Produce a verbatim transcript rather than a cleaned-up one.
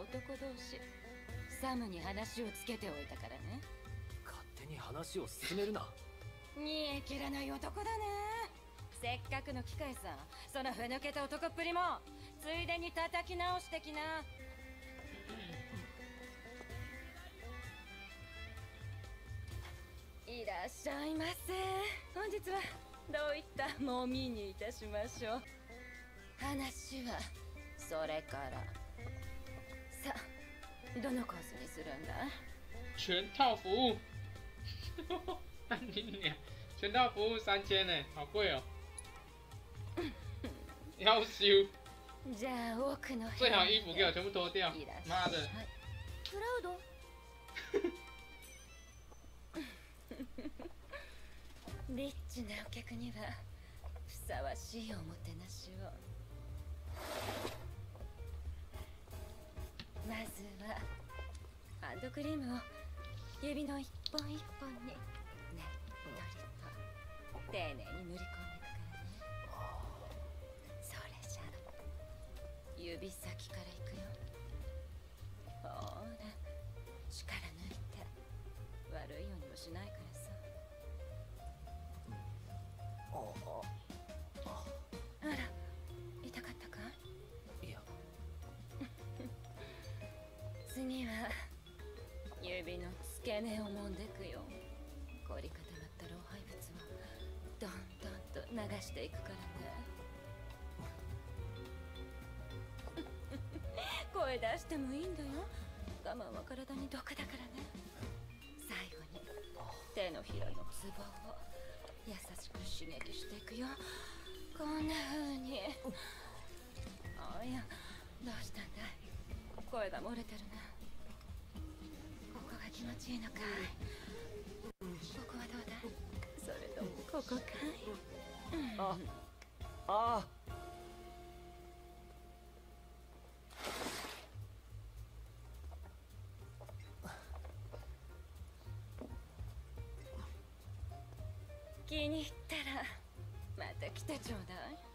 男同士、サムに話をつけておいたからね。勝手に話を進めるな。煮え切らない男だね。せっかくの機会さ、そのふぬけた男っぷりもついでに叩き直してきな。いらっしゃいませ。本日はどういったもみにいたしましょう。話はそれから。さあ、どのコースにするんだ？全套服務。你娘，全套服務三千呢，好贵哦。要修。じゃあ奥の。最好衣服给我全部脱掉。妈的。クラウド。リッチなお客にはふさわしいおもてなしを。まずはハンドクリームを指の一本一本にねっとりと丁寧に塗り込んでいくからね。それじゃ指先からいくよ。ほら力抜いて、悪いようにもしないからさ。あら、痛かったかい？いや次は指の付け根を揉んでくよ。凝り固まった老廃物をどんどんと流していくからね。声出してもいいんだよ。我慢は体に毒だからね。最後に手のひらのツボを優しく刺激していくよ。こんな風に。おや、どうしたんだい？声が漏れてるな。ここが気持ちいいのかい？ここはどうだい？それともここかい？あ、ああ。気に入ったらまた来てちょうだい。